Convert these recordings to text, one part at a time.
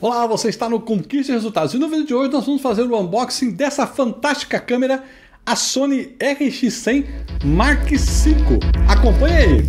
Olá, você está no Conquiste Resultados e no vídeo de hoje nós vamos fazer o unboxing dessa fantástica câmera, a Sony RX100 Mark V. Acompanhe aí!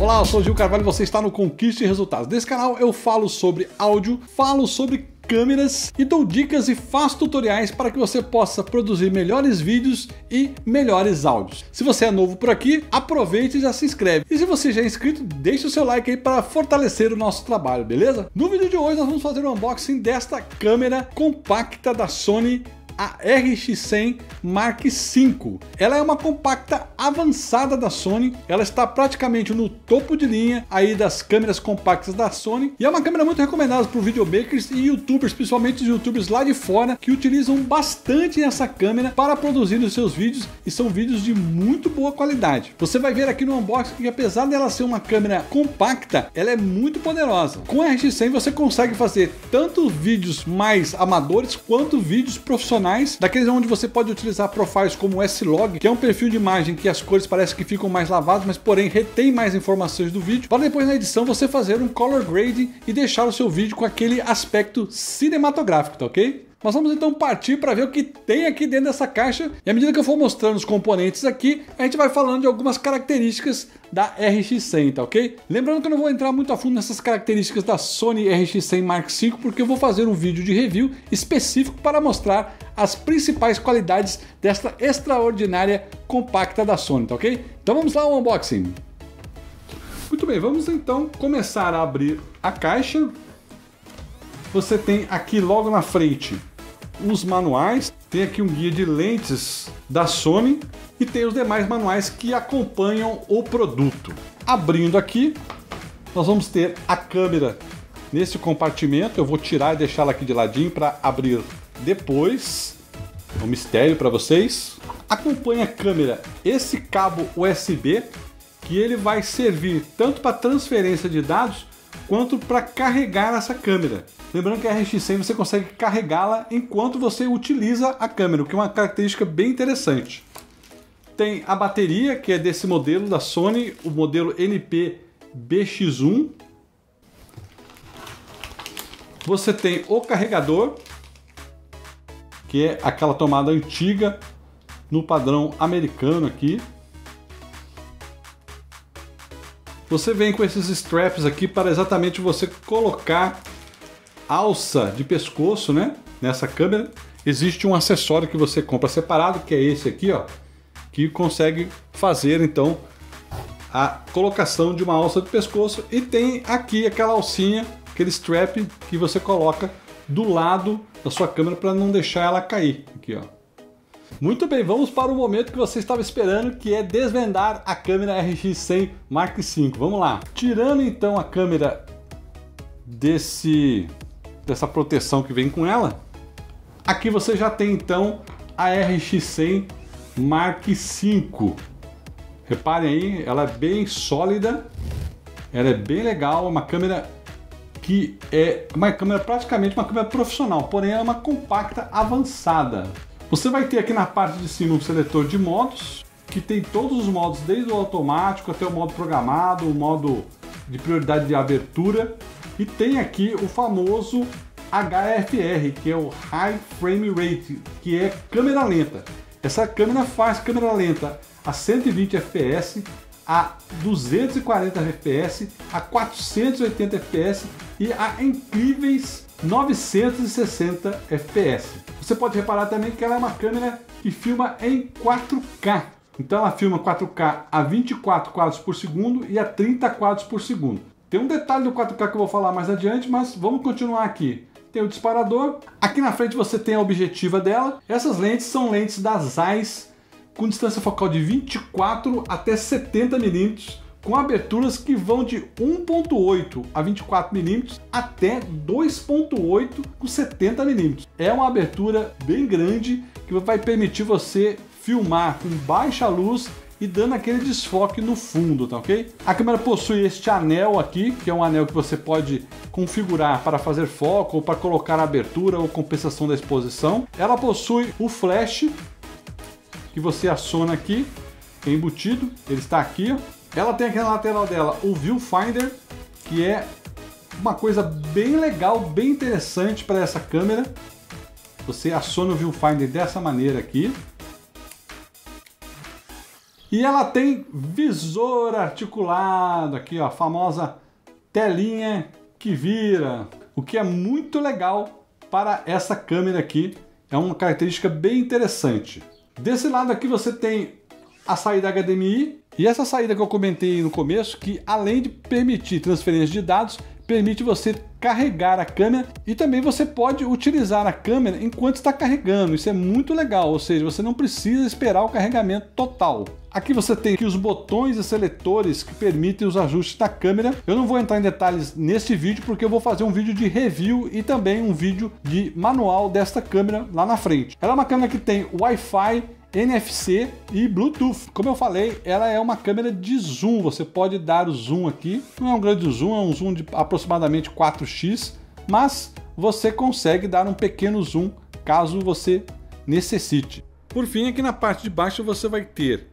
Olá, eu sou o Gil Carvalho e você está no Conquiste Resultados. Nesse canal eu falo sobre áudio, falo sobre câmeras e dou dicas e faço tutoriais para que você possa produzir melhores vídeos e melhores áudios. Se você é novo por aqui, aproveite e já se inscreve. E se você já é inscrito, deixe o seu like aí para fortalecer o nosso trabalho, beleza? No vídeo de hoje nós vamos fazer um unboxing desta câmera compacta da Sony, a RX100 Mark V. Ela é uma compacta avançada da Sony, ela está praticamente no topo de linha aí das câmeras compactas da Sony e é uma câmera muito recomendada por videomakers e youtubers, principalmente os youtubers lá de fora, que utilizam bastante essa câmera para produzir os seus vídeos e são vídeos de muito boa qualidade. Você vai ver aqui no unboxing que apesar dela ser uma câmera compacta, ela é muito poderosa. Com a RX100 você consegue fazer tanto vídeos mais amadores quanto vídeos profissionais, daqueles onde você pode utilizar profiles como o S-Log, que é um perfil de imagem que as cores parecem que ficam mais lavadas, mas porém retém mais informações do vídeo, para depois na edição você fazer um color grading e deixar o seu vídeo com aquele aspecto cinematográfico, tá ok? Nós vamos então partir para ver o que tem aqui dentro dessa caixa e à medida que eu for mostrando os componentes aqui, a gente vai falando de algumas características da RX100, tá ok? Lembrando que eu não vou entrar muito a fundo nessas características da Sony RX100 Mark V, porque eu vou fazer um vídeo de review específico para mostrar as principais qualidades desta extraordinária compacta da Sony, tá ok? Então vamos lá ao unboxing. Muito bem, vamos então começar a abrir a caixa. Você tem aqui logo na frente os manuais, tem aqui um guia de lentes da Sony e tem os demais manuais que acompanham o produto. Abrindo aqui, nós vamos ter a câmera nesse compartimento. Eu vou tirar e deixá-la aqui de ladinho para abrir depois. É um mistério para vocês. Acompanha a câmera esse cabo USB, que ele vai servir tanto para transferência de dados quanto para carregar essa câmera. Lembrando que a RX100 você consegue carregá-la enquanto você utiliza a câmera, o que é uma característica bem interessante. Tem a bateria, que é desse modelo da Sony, o modelo NP-BX1. Você tem o carregador, que é aquela tomada antiga no padrão americano aqui. Você vem com esses straps aqui para exatamente você colocar alça de pescoço, né? Nessa câmera. Existe um acessório que você compra separado, que é esse aqui, ó, que consegue fazer então a colocação de uma alça de pescoço. E tem aqui aquela alcinha, aquele strap que você coloca do lado da sua câmera para não deixar ela cair. Aqui, ó. Muito bem, vamos para o momento que você estava esperando, que é desvendar a câmera RX100 Mark V. Vamos lá. Tirando então a câmera dessa proteção que vem com ela, aqui você já tem então a RX100 Mark V. Reparem aí, ela é bem sólida, ela é bem legal, é uma câmera que é uma câmera praticamente uma câmera profissional, porém é uma compacta avançada. Você vai ter aqui na parte de cima um seletor de modos, que tem todos os modos, desde o automático até o modo programado, o modo de prioridade de abertura. E tem aqui o famoso HFR, que é o High Frame Rate, que é câmera lenta. Essa câmera faz câmera lenta a 120 fps, a 240 fps, a 480 fps e a incríveis 960 fps. Você pode reparar também que ela é uma câmera que filma em 4K. Então ela filma 4K a 24 quadros por segundo e a 30 quadros por segundo. Tem um detalhe do 4K que eu vou falar mais adiante, mas vamos continuar aqui. Tem o disparador. Aqui na frente você tem a objetiva dela. Essas lentes são lentes da Zeiss com distância focal de 24 até 70 mm, com aberturas que vão de 1.8 a 24 mm até 2.8 com 70 mm. É uma abertura bem grande que vai permitir você filmar com baixa luz e dando aquele desfoque no fundo, tá ok? A câmera possui este anel aqui, que é um anel que você pode configurar para fazer foco ou para colocar a abertura ou compensação da exposição. Ela possui o flash que você aciona aqui embutido, ele está aqui. Ela tem aqui na lateral dela o viewfinder, que é uma coisa bem legal, bem interessante para essa câmera. Você aciona o viewfinder dessa maneira aqui. E ela tem visor articulado aqui, ó, a famosa telinha que vira, o que é muito legal para essa câmera aqui, é uma característica bem interessante. Desse lado aqui você tem a saída HDMI, e essa saída que eu comentei no começo, que além de permitir transferência de dados, permite você carregar a câmera e também você pode utilizar a câmera enquanto está carregando. Isso é muito legal, ou seja, você não precisa esperar o carregamento total. Aqui você tem aqui os botões e seletores que permitem os ajustes da câmera. Eu não vou entrar em detalhes neste vídeo porque eu vou fazer um vídeo de review e também um vídeo de manual desta câmera lá na frente. Ela é uma câmera que tem Wi-Fi, NFC e Bluetooth. Como eu falei, ela é uma câmera de zoom, você pode dar o zoom aqui, não é um grande zoom, é um zoom de aproximadamente 4x, mas você consegue dar um pequeno zoom caso você necessite. Por fim, aqui na parte de baixo você vai ter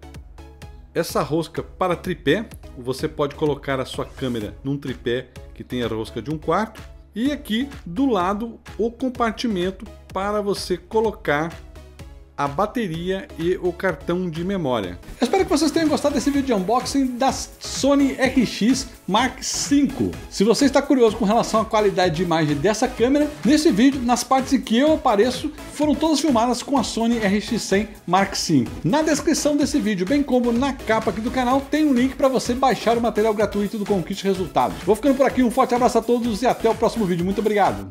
essa rosca para tripé, você pode colocar a sua câmera num tripé que tem a rosca de 1/4, e aqui do lado o compartimento para você colocar a bateria e o cartão de memória. Eu espero que vocês tenham gostado desse vídeo de unboxing da Sony RX Mark V. Se você está curioso com relação à qualidade de imagem dessa câmera, nesse vídeo, nas partes em que eu apareço, foram todas filmadas com a Sony RX100 Mark V. Na descrição desse vídeo, bem como na capa aqui do canal, tem um link para você baixar o material gratuito do Conquiste Resultados. Vou ficando por aqui, um forte abraço a todos e até o próximo vídeo. Muito obrigado!